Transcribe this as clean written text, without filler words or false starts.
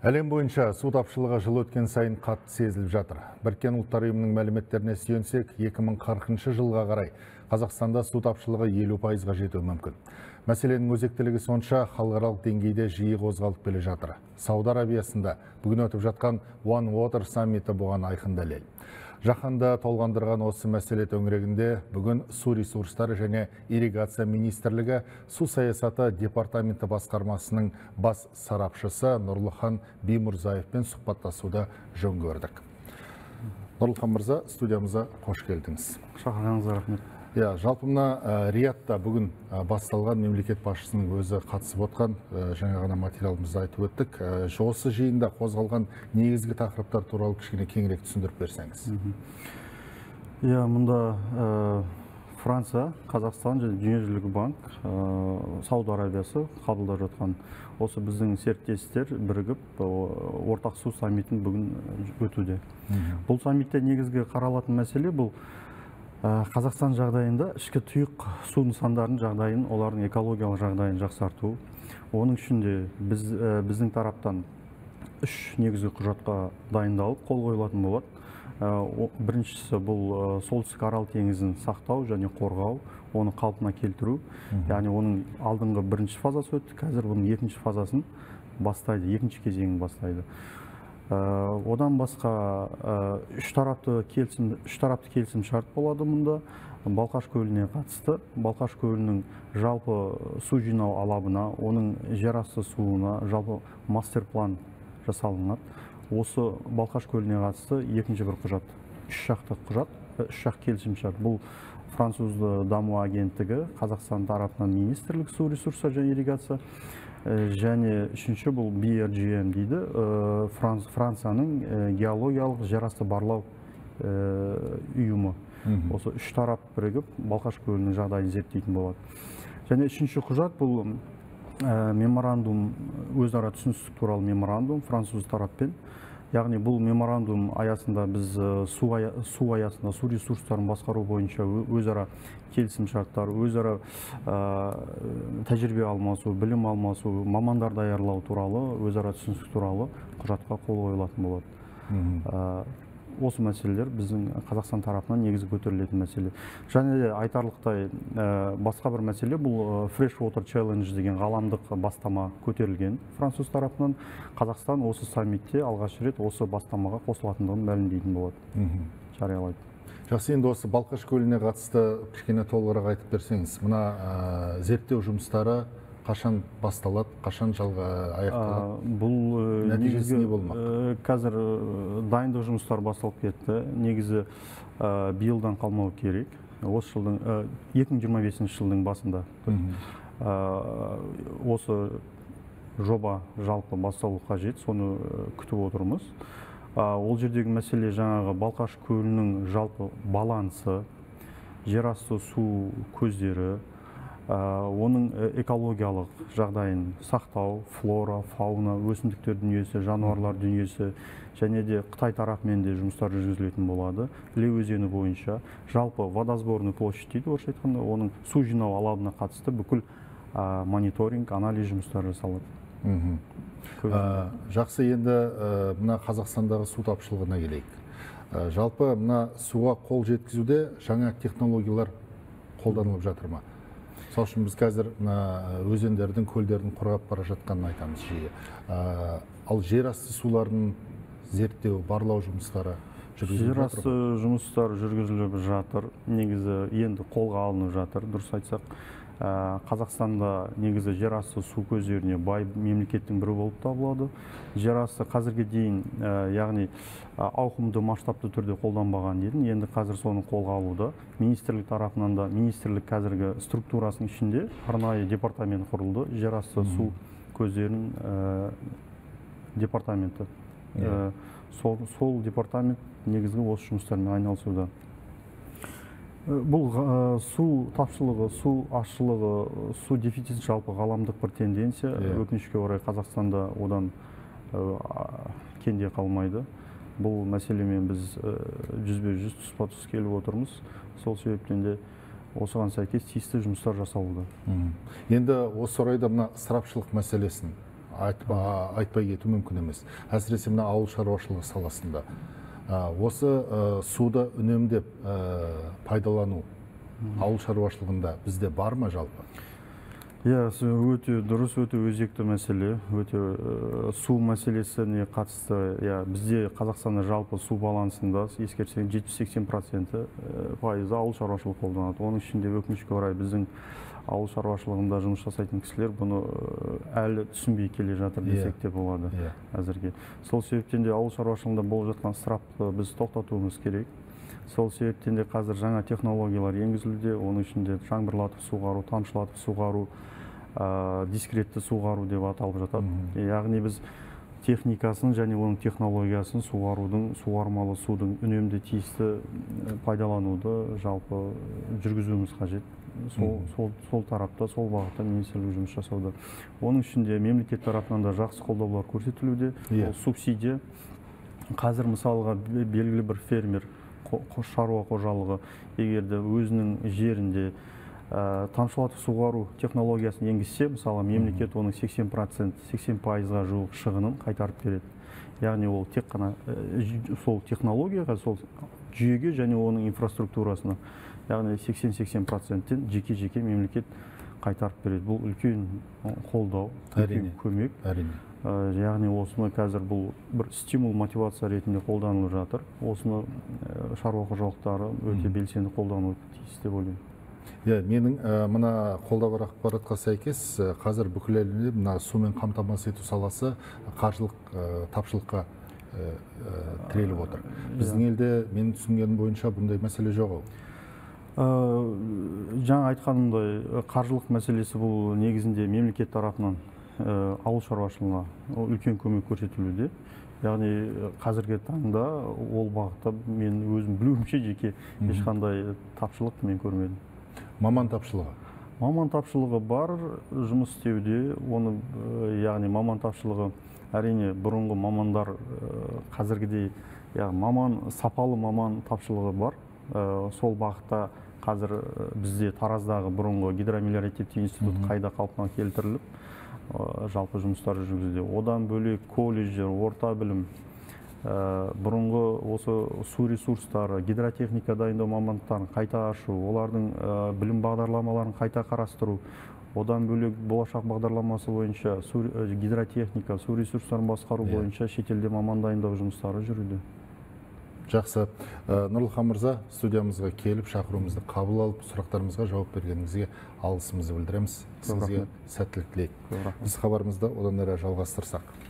Әлем бойынша су тапшылығы жыл өткен сайын қатты сезіліп жатыр. Біріккен ұлттар ұйымының мәліметтеріне сүйенсек, 2040 жылға қарай Қазақстанда су тапшылығы 50%-ға жетуі мүмкін. Мәселенің өзектілігі сонша, халықаралық деңгейде жиі қозғалып келе жатыр. Сауд Арабиясында бүгін өтіп жатқан One Water саммиті бұған айқын дәлел. Жаһанды толғандырған осы мәселе төңірегінде бүгін су ресурстары және ирригация министрлігі су саясаты департаменті басқармасының бас сарапшысы Нұрлыхан Бимурзаевпен сұхбаттасуды жөн көрдік. Нұрлыхан мырза, студиямызға қош келдіңіз. Шақырғаныңызға рахмет. Жалпы мына Риядта бүгін басталған мемлекет басшысының өзі қатысып отқан, жаңа ғана материалымызды айтып өттік. Осы жиында қозғалған негізгі тақырыптар туралы кішкене кеңірек түсіндіріп берсеңіз. Мұнда Франция, Қазақстан және Дүниежүзілік банк, Сауд Арабиясы қабылдап жатқан осы біздің серіктестер бірігіп ортақ су саммитін бүгін өтуде. Бұл саммитте негізгі қаралатын мәселе бұл Қазақстан жағдайында ішкі тұйық су нысандарының жағдайын, олардың экологиялық жағдайын жақсарту. Оның үшінде біздің тараптан үш негізгі құжатқа дайындалып қол қойылатын болады. Біріншісі бұл солтүстік Арал теңізін сақтау және қорғау, оны қалпына келтіру. Яғни оның алдыңғы бірінші фазасы өтті, қазір бұның екінші фазасын бастайды, екінші кезеңін бастайды. Одан басқа үш тарапты келісім шарт болады мұнда. Балқаш көліне қатысты. Балқаш көлінің жалпы су жинау алабына, оның жерасты суына жалпы мастер-план жасалынады. Осы Балқаш көліне қатысты екінші бір құжат, үш жақ келісім шарт. Бұл Французды даму агенттігі, Қазақстан тарапынан министрлік су ресурстары және ирригация, және үшінші бұл BRGM дейді, Францияның геологиялық жерасты барлау ұйымы. Осы үш тарап бірігіп Балқаш көлінің жағдайын зерттейтін болады. Және үшінші құжат бұл меморандум, өзара түсіністік туралы меморандум француз тараппен. Яғни бұл меморандум аясында біз су ресурстарын басқару бойынша өзара келісім шарттар, өзара тәжірибе алмасу, білім алмасу, мамандар даярлау туралы, өзара түсіністік туралы құжатқа қол қойылатын болады. Осы мәселелер біздің Қазақстан тарапынан негізі көтерілетін мәселе. Және де айтарлықтай басқа бір мәселе бұл Fresh Water challenge деген ғаламдық бастама көтерілген француз тарапынан. Қазақстан осы саммитте алғаш рет осы бастамаға қосылатындығын мәлімдейтін болады. Жариялайды. Жақсы, енді осы Балқаш көліне қатысты кішкене толығырақ айтып берсеңіз. Мына зерттеу жұмыстары қашан басталады, қашан аяқталады? Бұл нәтижесі не болмақ? Қазір дайындық жұмыстар басталып кетті. Негізі биылдан қалмау керек. 2025 жылдың басында осы жоба жалпы басталу қажет, соны күтіп отырмыз. Ол жердегі мәселе жаңағы Балқаш көлінің жалпы балансы, жерасты су көздері, оның экологиялық жағдайын сақтау, флора, фауна, өсімдіктер дүниесі, жануарлар дүниесі, және де Қытай тарапымен де жұмыстар жүргізілетін болады. Іле өзені бойынша жалпы водосборный площадь дейді, орысша айтқанда, оның су жинау алабына қатысты бүкіл мониторинг, анализ жұмыстары жасалады. Жақсы, енді мына Қазақстандағы су тапшылығына келейік. Жалпы мына суға қол жеткізуде жаңа технологиялар қолданылып жатыр ма? Мысал үшін, біз қазір өзендердің, көлдердің құрғап бара жатқанын айтамыз жиі. Ал жерасты суларын зерттеу, барлау жұмыстары жүргізіліп жатыр ма? Жерасты жұмыстары жүргізіліп жатыр. Негізі енді қолға алынып жатыр. Дұрыс айтсақ, Қазақстанда негізі жерасты су көздеріне бай мемлекеттің бірі болып табылады. Жерасты қазірге дейін, яғни ауқымды масштабты түрде қолданбаған едім. Енді қазір соны қолға алуда. Министрлік тарапынан да, министрлік қазіргі структурасының ішінде арнайы департамент құрылды. Жерасты су көздерінің департаменті. Сол департамент негізгі осы жұмыстармен айналысуда. Бұл су тапшылығы, су ашылығы, су дефицит жалпы ғаламдық бір тенденция. Өкінішке орай Қазақстанда одан кенде қалмайды. Бұл мәселемен біз 100-100 тұспа-тұс келіп отырмыз. Сол себептен де осыған сәйкес тиісті жұмыстар жасалуда. Енді осы орайда мына ысырапшылық мәселесін айтпай кету мүмкін емес. Әсіресе мына ауыл шаруашылығы саласында. Осы суды үнемдеп пайдалану ауыл шаруашылығында бізде бар ма жалпы? Иә, өте дұрыс, өте өзекті мәселе, өте су мәселесіне қатысты. Иә, бізде Қазақстанда жалпы су балансында ескерсең 70-80% пайызы ауыл шаруашылығы қолданады. Оның ішінде өкінішке орай біздің ауыл шаруашылығында жұмыс жасайтын кісілер бұны әлі түсінбей келе жатыр десек те болады әзірге. Сол себептен де ауыл шаруашылығында болып жатқан ысырапты біз тоқтатуымыз керек. Сол себептен де қазір жаңа технологиялар енгізілуде, оның ішінде жаңбырлатып суғару, тамшылатып суғару, дискретті суғару деп аталып жатады. Яғни біз техникасын және оның технологиясын суғарудың, суғармалы судың үнемді тиісті пайдалануды жалпы жүргізуіміз қажет. Сол тарапта, сол бағытта министрлік жұмыс жасауда. Оның ішінде мемлекет тарапынан да жақсы қолдаулар көрсетілуде. Субсидия. Қазір мысалға белгілі бір фермер шаруа қожалығы егерде өзінің жерінде тамшылатып суғару технологиясын енгізсе, мысалы мемлекет оның 80%-80%-ға жуық шығынын қайтарып береді. Яғни ол тек қана сол технологияға, сол жүйеге және оның инфраструктурасына, яғни 80-80%-тен жеке-жеке мемлекет қайтарып береді. Бұл үлкен қолдау, үлкен көмек. Яғни осыны қазір бұл бір стимул, мотивация ретінде қолданылып жатыр. Осыны шаруа қожалықтары өте белсенді қолдануы тиіс деп ойлаймын. Менің мына қолдағы ақпаратқа сәйкес қазір бүкіл әлемде мына сумен қамтамасыз ету саласы қаржылық тапшылыққа тіреліп отыр. Біздің елде менің түсінгенім бойынша бұндай мәселе жоқ. Жаңа айтқанымдай, қаржылық мәселесі бұл негізінде мемлекет тарапынан ауыл шаруашылығына үлкен көмек көрсетілуде. Яғни қазіргі таңда ол бағытта мен өзім білуімше жеке ешқандай тапшылықты мен көрмедім. Маман тапшылығы? Маман тапшылығы бар, жұмыс істеуде. Оны, яғни маман тапшылығы әрине бұрынғы мамандар қазіргідей, маман, сапалы маман тапшылығы бар. Сол бағытта қазір бізде Тараздағы бұрынғы гидромелиоративті институт қайда қалпына келтіріліп, жалпы жұмыстары жүргізілді. Одан бөлек колледждер, орта білім, бұрынғы осы су ресурстары, гидротехника дайындау мамандықтарын қайта ашу, олардың білім бағдарламаларын қайта қарастыру, одан бөлек болашақ бағдарламасы бойынша гидротехника, су ресурстарын басқару бойынша шетелде маман дайындау жұмыстары жүрді. Жақсы. Нұрлыхан мырза, студиямызға келіп, шақыруымызды қабыл алып, сұрақтарымызға жауап бергеніңізге алғысымызды білдіреміз. Сізге сәттілік тілейік. Біз хабарымызды одан әрі жалғастырсақ.